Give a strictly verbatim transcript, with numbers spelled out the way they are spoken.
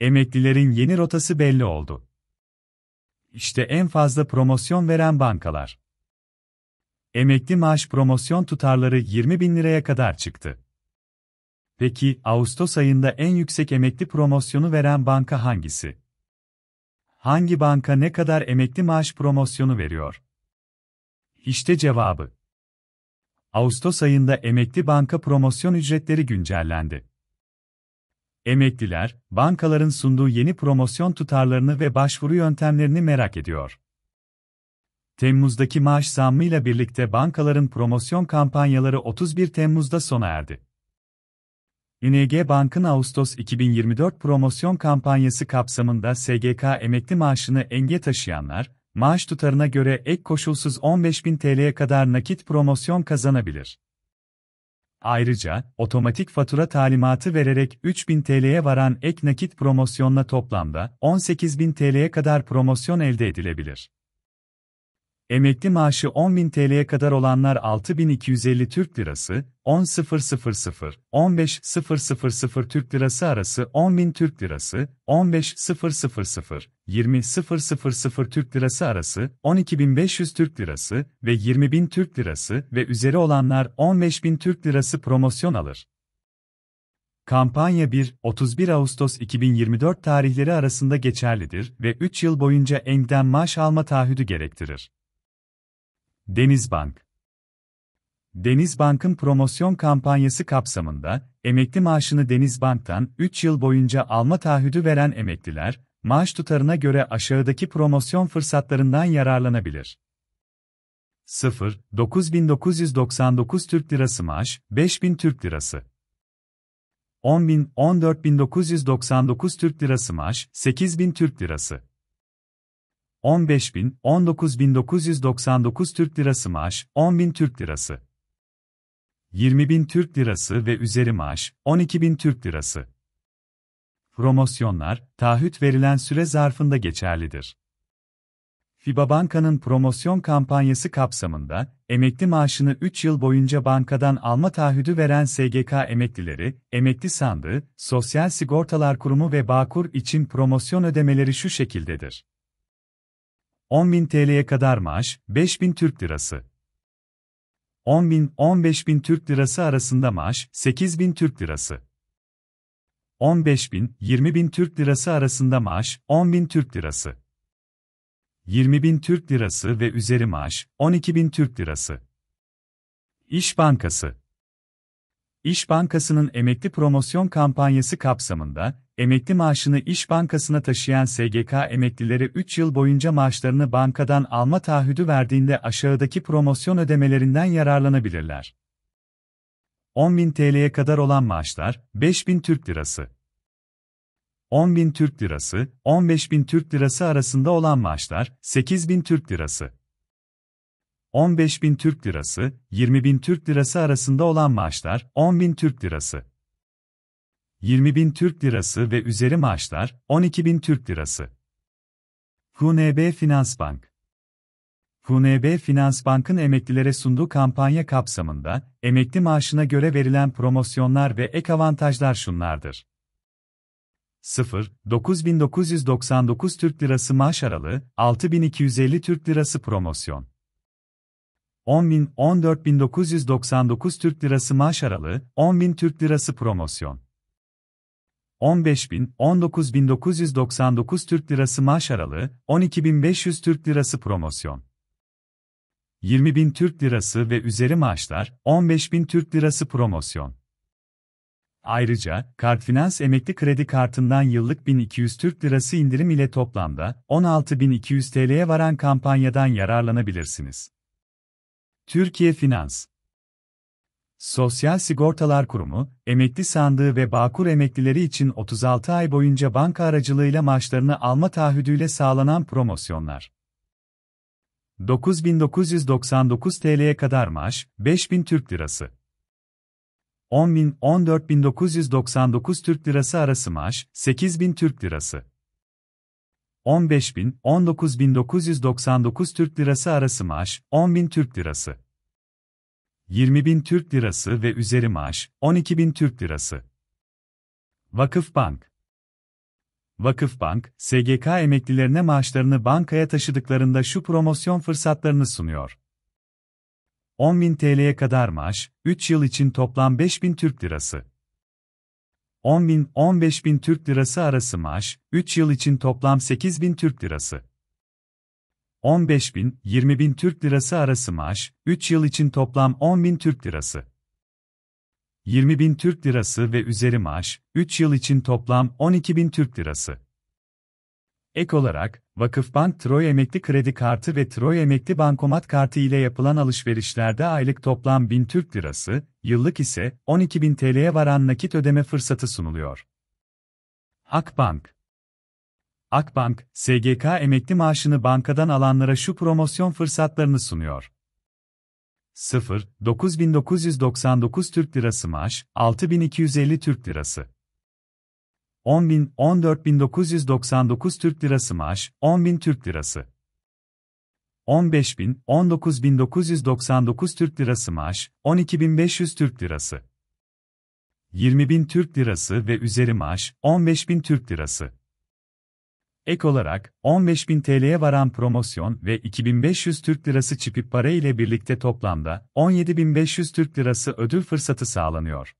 Emeklilerin yeni rotası belli oldu. İşte en fazla promosyon veren bankalar. Emekli maaş promosyon tutarları yirmi bin liraya kadar çıktı. Peki, Ağustos ayında en yüksek emekli promosyonu veren banka hangisi? Hangi banka ne kadar emekli maaş promosyonu veriyor? İşte cevabı. Ağustos ayında emekli banka promosyon ücretleri güncellendi. Emekliler, bankaların sunduğu yeni promosyon tutarlarını ve başvuru yöntemlerini merak ediyor. Temmuz'daki maaş zammıyla birlikte bankaların promosyon kampanyaları otuz bir Temmuz'da sona erdi. I N G Bank'ın Ağustos iki bin yirmi dört promosyon kampanyası kapsamında S G K emekli maaşını enge taşıyanlar, maaş tutarına göre ek koşulsuz on beş bin Türk lirasına kadar nakit promosyon kazanabilir. Ayrıca, otomatik fatura talimatı vererek üç bin Türk lirasına varan ek nakit promosyonla toplamda on sekiz bin Türk lirasına kadar promosyon elde edilebilir. Emekli maaşı on bin Türk lirasına kadar olanlar altı bin iki yüz elli Türk lirası, on bin, on beş bin Türk lirası arası on bin Türk lirası, on beş bin, yirmi bin Türk lirası arası on iki bin beş yüz Türk lirası ve yirmi bin Türk lirası ve üzeri olanlar on beş bin Türk lirası promosyon alır. Kampanya bir otuz bir Ağustos iki bin yirmi dört tarihleri arasında geçerlidir ve üç yıl boyunca I N G'den maaş alma taahhüdü gerektirir. Denizbank. Denizbank'ın promosyon kampanyası kapsamında, emekli maaşını Denizbank'tan üç yıl boyunca alma taahhüdü veren emekliler, maaş tutarına göre aşağıdaki promosyon fırsatlarından yararlanabilir. dokuz bin dokuz yüz doksan dokuz Türk Lirası maaş, beş bin Türk Lirası. on bin, on dört bin dokuz yüz doksan dokuz Türk Lirası maaş, sekiz bin Türk Lirası. on beş bin, on dokuz bin dokuz yüz doksan dokuz Türk Lirası maaş, on bin Türk Lirası. yirmi bin Türk Lirası ve üzeri maaş, on iki bin Türk Lirası. Promosyonlar, taahhüt verilen süre zarfında geçerlidir. FIBA Banka'nın promosyon kampanyası kapsamında, emekli maaşını üç yıl boyunca bankadan alma taahhüdü veren S G K emeklileri, Emekli Sandığı, Sosyal Sigortalar Kurumu ve Bağkur için promosyon ödemeleri şu şekildedir. on bin Türk lirasına kadar maaş, beş bin Türk Lirası. on bin, on beş bin Türk Lirası arasında maaş, sekiz bin Türk Lirası. on beş bin, yirmi bin Türk Lirası arasında maaş, on bin Türk Lirası. yirmi bin Türk Lirası ve üzeri maaş, on iki bin Türk Lirası. İş Bankası. İş Bankası'nın emekli promosyon kampanyası kapsamında, emekli maaşını İş Bankası'na taşıyan S G K emeklileri üç yıl boyunca maaşlarını bankadan alma taahhüdü verdiğinde aşağıdaki promosyon ödemelerinden yararlanabilirler. on bin Türk lirasına kadar olan maaşlar, beş bin Türk Lirası. on bin Türk Lirası, on beş bin Türk Lirası arasında olan maaşlar, sekiz bin Türk Lirası. on beş bin Türk Lirası, yirmi bin Türk Lirası arasında olan maaşlar, on bin Türk Lirası. yirmi bin Türk Lirası ve üzeri maaşlar, on iki bin Türk Lirası. Q N B Finansbank. Q N B Finansbank'ın emeklilere sunduğu kampanya kapsamında, emekli maaşına göre verilen promosyonlar ve ek avantajlar şunlardır. dokuz bin dokuz yüz doksan dokuz Türk Lirası maaş aralığı, altı bin iki yüz elli Türk Lirası promosyon. on bin, on dört bin dokuz yüz doksan dokuz Türk Lirası maaş aralığı, on bin Türk Lirası promosyon. on beş bin, on dokuz bin dokuz yüz doksan dokuz Türk Lirası maaş aralığı, on iki bin beş yüz Türk Lirası promosyon. yirmi bin Türk Lirası ve üzeri maaşlar, on beş bin Türk Lirası promosyon. Ayrıca, CardFinans emekli kredi kartından yıllık bin iki yüz Türk Lirası indirim ile toplamda on altı bin iki yüz Türk lirasına varan kampanyadan yararlanabilirsiniz. Türkiye Finans, Sosyal Sigortalar Kurumu, Emekli Sandığı ve Bağkur emeklileri için otuz altı ay boyunca banka aracılığıyla maaşlarını alma taahhüdüyle sağlanan promosyonlar. dokuz bin dokuz yüz doksan dokuz Türk lirasına kadar maaş, beş bin Türk Lirası. on bin, on dört bin dokuz yüz doksan dokuz Türk Lirası arası maaş, sekiz bin Türk Lirası. on beş bin, on dokuz bin dokuz yüz doksan dokuz Türk Lirası arası maaş, on bin Türk Lirası. yirmi bin Türk Lirası ve üzeri maaş, on iki bin Türk Lirası. Vakıfbank. Vakıfbank, S G K emeklilerine maaşlarını bankaya taşıdıklarında şu promosyon fırsatlarını sunuyor. on bin Türk Lirası'ya kadar maaş, üç yıl için toplam beş bin Türk Lirası. on bin on beş bin Türk Lirası arası maaş, üç yıl için toplam sekiz bin Türk Lirası. on beş bin yirmi bin Türk Lirası arası maaş, üç yıl için toplam on bin Türk Lirası. yirmi bin Türk Lirası ve üzeri maaş, üç yıl için toplam on iki bin Türk Lirası. Ek olarak, Vakıfbank Troy emekli kredi kartı ve Troy emekli bankomat kartı ile yapılan alışverişlerde aylık toplam bin Türk Lirası, yıllık ise on iki bin Türk Lirası'ya varan nakit ödeme fırsatı sunuluyor. Akbank Akbank, S G K emekli maaşını bankadan alanlara şu promosyon fırsatlarını sunuyor. dokuz bin dokuz yüz doksan dokuz Türk Lirası maaş, altı bin iki yüz elli Türk Lirası. on bin on dört bin dokuz yüz doksan dokuz Türk Lirası maaş, on bin Türk Lirası. on beş bin on dokuz bin dokuz yüz doksan dokuz Türk Lirası maaş, on iki bin beş yüz Türk Lirası. yirmi bin Türk Lirası ve üzeri maaş, on beş bin Türk Lirası. Ek olarak, on beş bin Türk Lirası'ya varan promosyon ve iki bin beş yüz Türk Lirası çipip para ile birlikte toplamda on yedi bin beş yüz Türk Lirası ödül fırsatı sağlanıyor.